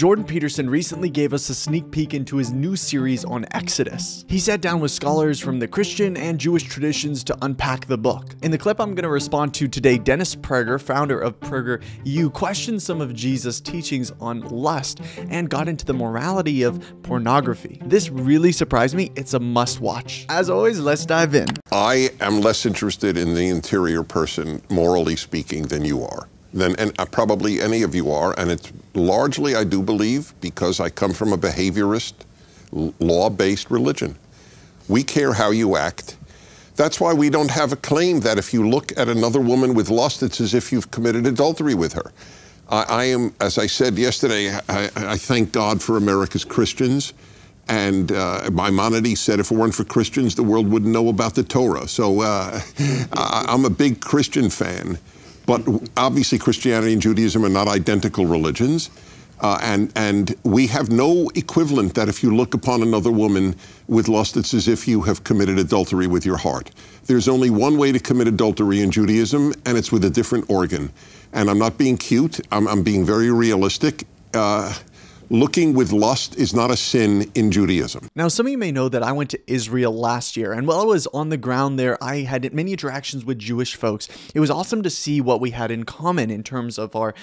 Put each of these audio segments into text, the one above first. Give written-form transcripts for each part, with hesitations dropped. Jordan Peterson recently gave us a sneak peek into his new series on Exodus. He sat down with scholars from the Christian and Jewish traditions to unpack the book. In the clip I'm going to respond to today, Dennis Prager, founder of PragerU, questioned some of Jesus' teachings on lust and got into the morality of pornography. This really surprised me. It's a must-watch. As always, let's dive in. I am less interested in the interior person, morally speaking, than you are. Probably any of you are, and it's largely, I do believe, because I come from a behaviorist, law-based religion. We care how you act. That's why we don't have a claim that if you look at another woman with lust, it's as if you've committed adultery with her. I am, as I said yesterday, I thank God for America's Christians, and Maimonides said if it weren't for Christians, the world wouldn't know about the Torah. So I'm a big Christian fan. But obviously Christianity and Judaism are not identical religions, and we have no equivalent that if you look upon another woman with lust, it's as if you have committed adultery with your heart. There's only one way to commit adultery in Judaism, and it's with a different organ. And I'm not being cute, I'm being very realistic. Looking with lust is not a sin in Judaism. Now, some of you may know that I went to Israel last year, and while I was on the ground there, I had many interactions with Jewish folks. It was awesome to see what we had in common in terms of our,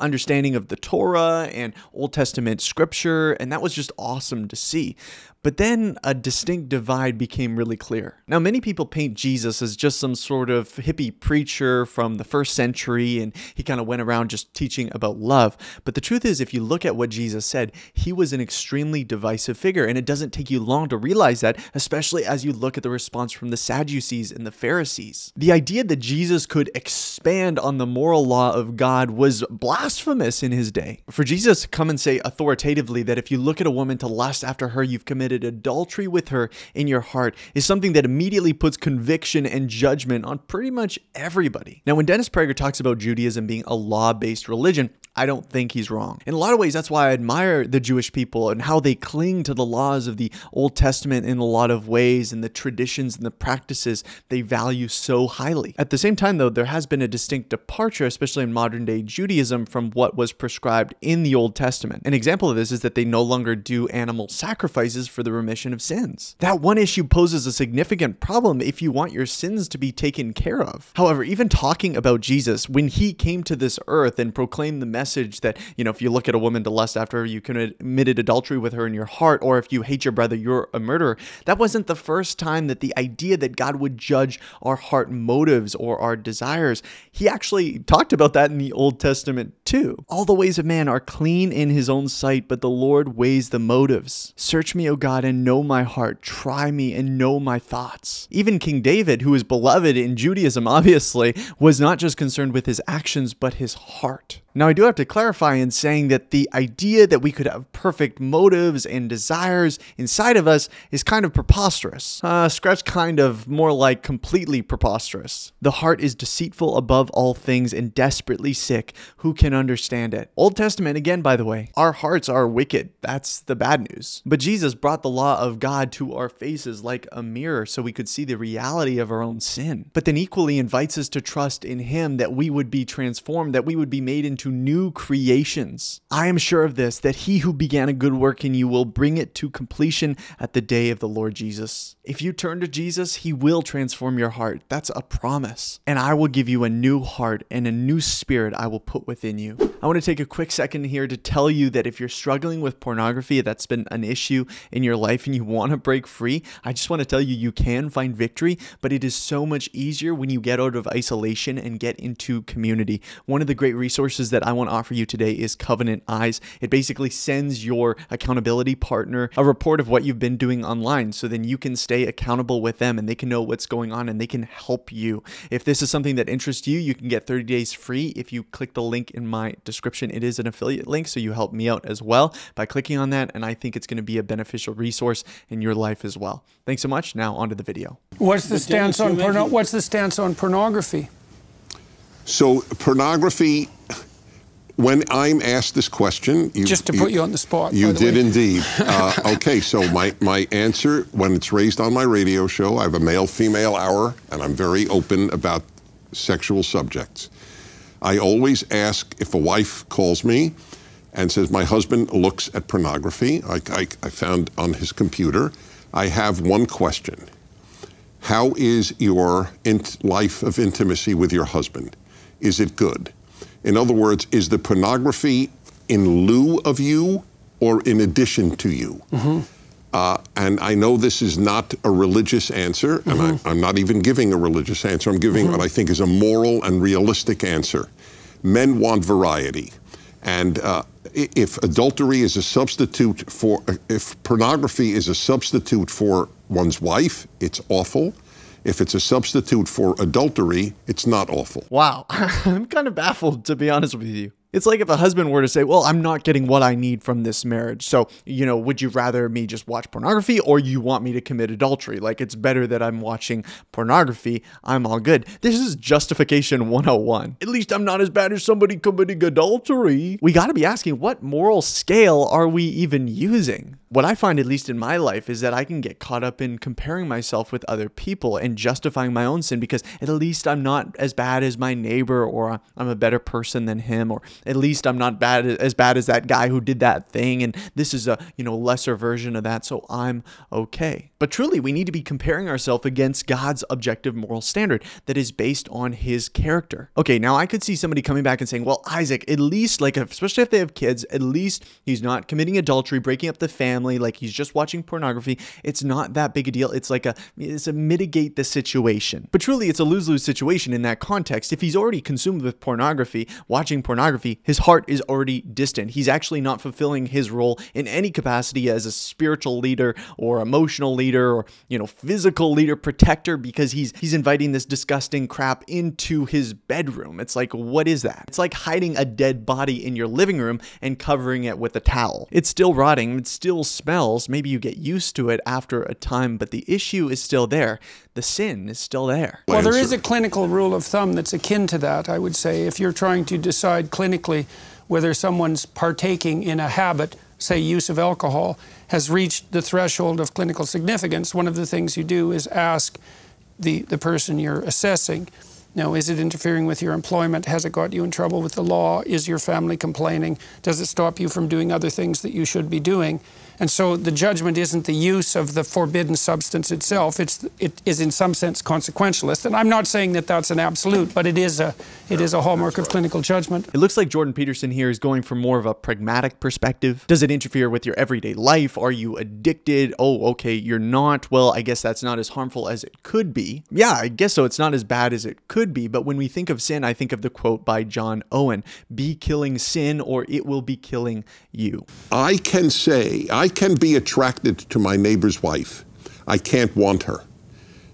understanding of the Torah and Old Testament scripture, and that was just awesome to see. But then a distinct divide became really clear. Now, many people paint Jesus as just some sort of hippie preacher from the first century, and he kind of went around just teaching about love. But the truth is, if you look at what Jesus said, he was an extremely divisive figure, and it doesn't take you long to realize that, especially as you look at the response from the Sadducees and the Pharisees. The idea that Jesus could expand on the moral law of God was blasphemous in his day. For Jesus to come and say authoritatively that if you look at a woman to lust after her, you've committed adultery with her in your heart is something that immediately puts conviction and judgment on pretty much everybody. Now, when Dennis Prager talks about Judaism being a law-based religion, I don't think he's wrong. In a lot of ways, that's why I admire the Jewish people and how they cling to the laws of the Old Testament in a lot of ways, and the traditions and the practices they value so highly. At the same time, though, there has been a distinct departure, especially in modern-day Judaism, from what was prescribed in the Old Testament. An example of this is that they no longer do animal sacrifices for the remission of sins. That one issue poses a significant problem if you want your sins to be taken care of. However, even talking about Jesus, when he came to this earth and proclaimed the message that, if you look at a woman to lust after her, you committed adultery with her in your heart, or if you hate your brother, you're a murderer. That wasn't the first time that the idea that God would judge our heart motives or our desires. He actually talked about that in the Old Testament too. All the ways of man are clean in his own sight, but the Lord weighs the motives. Search me, O God, and know my heart. Try me and know my thoughts. Even King David, who is beloved in Judaism, obviously, was not just concerned with his actions, but his heart. Now, I do have to clarify in saying that the idea that we could have perfect motives and desires inside of us is kind of preposterous. Scratch kind of, more like completely preposterous. The heart is deceitful above all things and desperately sick. Who can understand it? Old Testament again, by the way. Our hearts are wicked. That's the bad news. But Jesus brought the law of God to our faces like a mirror so we could see the reality of our own sin. But then equally invites us to trust in him, that we would be transformed, that we would be made into new creations. I am sure of this, that he who began a good work in you will bring it to completion at the day of the Lord Jesus. If you turn to Jesus, he will transform your heart. That's a promise. And I will give you a new heart, and a new spirit I will put within you. I want to take a quick second here to tell you that if you're struggling with pornography, that's been an issue in your life and you want to break free, I just want to tell you can find victory, but it is so much easier when you get out of isolation and get into community. One of the great resources that I want to offer you today is Covenant Eyes. It basically sends your accountability partner a report of what you've been doing online, so then you can stay accountable with them and they can know what's going on and they can help you. If this is something that interests you, you can get 30 days free if you click the link in my description. It is an affiliate link, so you help me out as well by clicking on that, and I think it's going to be a beneficial resource in your life as well. Thanks so much. Now onto the video. What's the stance on pornography? So pornography, when I'm asked this question, just to put you on the spot. You did indeed. Okay, so my answer, when it's raised on my radio show, I have a male-female hour, and I'm very open about sexual subjects. I always ask if a wife calls me and says, my husband looks at pornography. I found on his computer. I have one question. How is your life of intimacy with your husband? Is it good? In other words, is the pornography in lieu of you or in addition to you? Mm-hmm. And I know this is not a religious answer, and mm-hmm. I'm not even giving a religious answer. I'm giving mm-hmm. what I think is a moral and realistic answer. Men want variety. And if adultery is a substitute for, if pornography is a substitute for one's wife, it's awful. If it's a substitute for adultery, it's not awful. Wow. I'm kind of baffled, to be honest with you. It's like if a husband were to say, well, I'm not getting what I need from this marriage. So, you know, would you rather me just watch pornography or you want me to commit adultery? Like, it's better that I'm watching pornography. I'm all good. This is justification 101. At least I'm not as bad as somebody committing adultery. We got to be asking, what moral scale are we even using? What I find, at least in my life, is that I can get caught up in comparing myself with other people and justifying my own sin because at least I'm not as bad as my neighbor, or I'm a better person than him, or at least I'm not as bad as that guy who did that thing, and this is a, you know, lesser version of that, so I'm okay. But truly, we need to be comparing ourselves against God's objective moral standard that is based on his character. Okay, now I could see somebody coming back and saying, well, Isaac, at least, like, especially if they have kids, at least he's not committing adultery, breaking up the family. Like, he's just watching pornography. It's not that big a deal. It's like it's a mitigate the situation. But truly, it's a lose-lose situation in that context. If he's already consumed with pornography, watching pornography, his heart is already distant. He's actually not fulfilling his role in any capacity as a spiritual leader or emotional leader or, you know, physical leader, protector, because he's inviting this disgusting crap into his bedroom. It's like, what is that? It's like hiding a dead body in your living room and covering it with a towel. It's still rotting. It's still smells. Maybe you get used to it after a time, but the issue is still there. The sin is still there. Well, there is a clinical rule of thumb that's akin to that, I would say. If you're trying to decide clinically whether someone's partaking in a habit, say use of alcohol, has reached the threshold of clinical significance, one of the things you do is ask the person you're assessing, now, is it interfering with your employment? Has it got you in trouble with the law? Is your family complaining? Does it stop you from doing other things that you should be doing? And so the judgment isn't the use of the forbidden substance itself. It is in some sense consequentialist. And I'm not saying that that's an absolute, but it is a hallmark of clinical judgment. It looks like Jordan Peterson here is going for more of a pragmatic perspective. Does it interfere with your everyday life? Are you addicted? Oh, okay, you're not. Well, I guess that's not as harmful as it could be. Yeah, I guess so. It's not as bad as it could be. But when we think of sin, I think of the quote by John Owen, be killing sin or it will be killing you. I can say, I can be attracted to my neighbor's wife. I can't want her.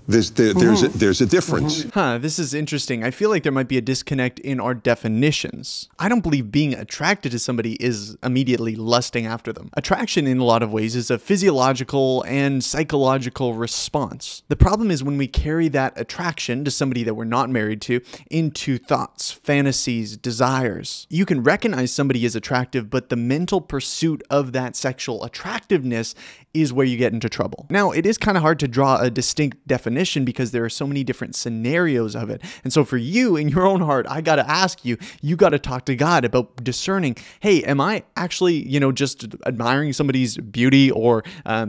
There's a difference. Huh, this is interesting. I feel like there might be a disconnect in our definitions. I don't believe being attracted to somebody is immediately lusting after them. Attraction in a lot of ways is a physiological and psychological response. The problem is when we carry that attraction to somebody that we're not married to into thoughts, fantasies, desires. You can recognize somebody as attractive, but the mental pursuit of that sexual attractiveness is where you get into trouble. Now, it is kind of hard to draw a distinct definition because there are so many different scenarios of it. And so for you, in your own heart, I got to ask you, you got to talk to God about discerning, hey, am I actually, you know, just admiring somebody's beauty or,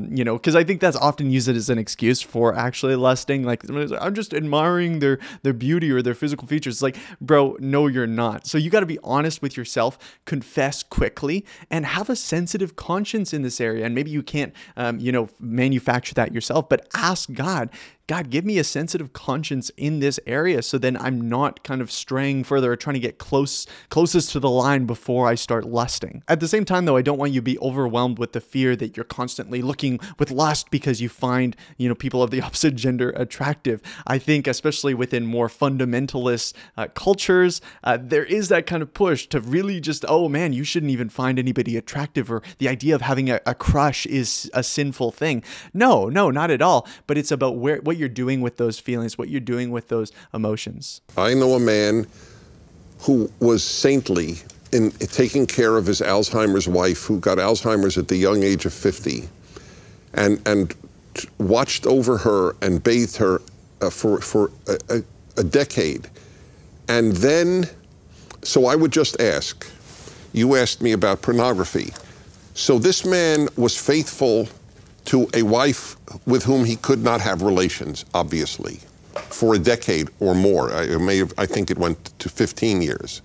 you know, because I think that's often used as an excuse for actually lusting. Like, I'm just admiring their beauty or their physical features. It's like, bro, no, you're not. So you got to be honest with yourself, confess quickly, and have a sensitive conscience in this area. And maybe you can't you know, manufacture that yourself, but ask God, God, give me a sensitive conscience in this area so then I'm not kind of straying further or trying to get closest to the line before I start lusting. At the same time, though, I don't want you to be overwhelmed with the fear that you're constantly looking with lust because you find, you know, people of the opposite gender attractive. I think especially within more fundamentalist cultures, there is that kind of push to really just, oh man, you shouldn't even find anybody attractive, or the idea of having a crush is a sinful thing. No, no, not at all. But it's about what you're doing with those feelings, what you're doing with those emotions. I know a man who was saintly in taking care of his Alzheimer's wife, who got Alzheimer's at the young age of 50, and watched over her and bathed her for a decade. And then, so I would just ask, You asked me about pornography. So this man was faithful to a wife with whom he could not have relations, obviously, for a decade or more. I think it went to 15 years.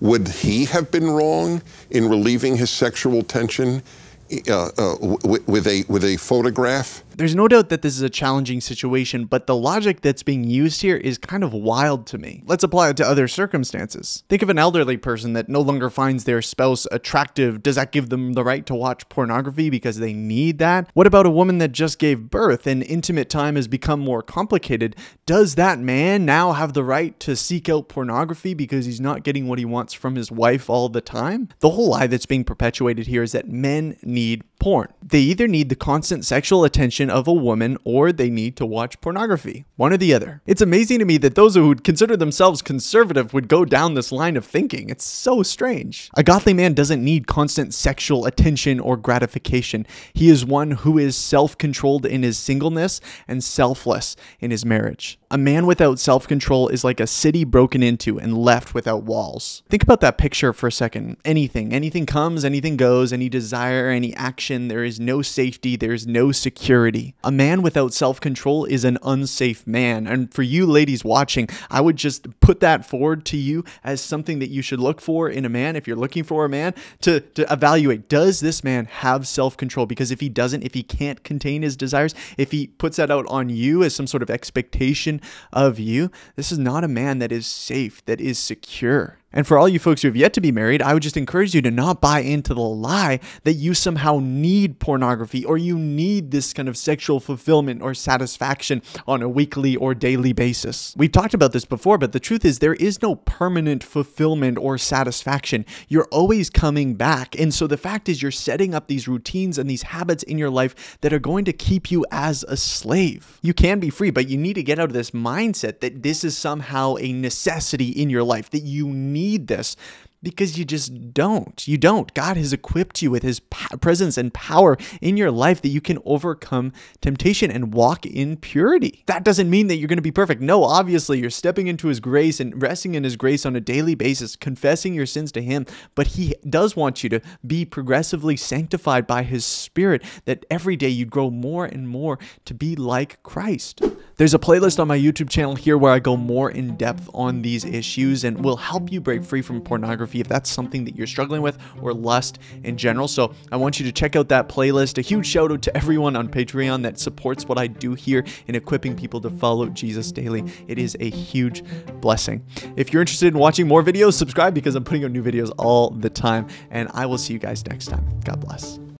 Would he have been wrong in relieving his sexual tension with a photograph? There's no doubt that this is a challenging situation, but the logic that's being used here is kind of wild to me. Let's apply it to other circumstances. Think of an elderly person that no longer finds their spouse attractive. Does that give them the right to watch pornography because they need that? What about a woman that just gave birth and intimate time has become more complicated? Does that man now have the right to seek out pornography because he's not getting what he wants from his wife all the time? The whole lie that's being perpetuated here is that men need porn. They either need the constant sexual attention of a woman or they need to watch pornography. One or the other. It's amazing to me that those who would consider themselves conservative would go down this line of thinking. It's so strange. A godly man doesn't need constant sexual attention or gratification. He is one who is self-controlled in his singleness and selfless in his marriage. A man without self-control is like a city broken into and left without walls. Think about that picture for a second. Anything. Anything comes, anything goes, any desire, any action. There is no safety. There is no security. A man without self-control is an unsafe man. And for you ladies watching, I would just put that forward to you as something that you should look for in a man. If you're looking for a man to evaluate, does this man have self-control? Because if he doesn't, if he can't contain his desires, if he puts that out on you as some sort of expectation of you, this is not a man that is safe, that is secure. And for all you folks who have yet to be married, I would just encourage you to not buy into the lie that you somehow need pornography or you need this kind of sexual fulfillment or satisfaction on a weekly or daily basis. We've talked about this before, but the truth is there is no permanent fulfillment or satisfaction. You're always coming back. And so the fact is you're setting up these routines and these habits in your life that are going to keep you as a slave. You can be free, but you need to get out of this mindset that this is somehow a necessity in your life, that you need this, because you just don't. You don't. God has equipped you with his presence and power in your life that you can overcome temptation and walk in purity. That doesn't mean that you're going to be perfect. No, obviously, you're stepping into his grace and resting in his grace on a daily basis, confessing your sins to him. But he does want you to be progressively sanctified by his spirit, that every day you grow more and more to be like Christ. There's a playlist on my YouTube channel here where I go more in depth on these issues and will help you break free from pornography if that's something that you're struggling with, or lust in general. So I want you to check out that playlist. A huge shout out to everyone on Patreon that supports what I do here in equipping people to follow Jesus daily. It is a huge blessing. If you're interested in watching more videos, subscribe because I'm putting out new videos all the time. And I will see you guys next time. God bless.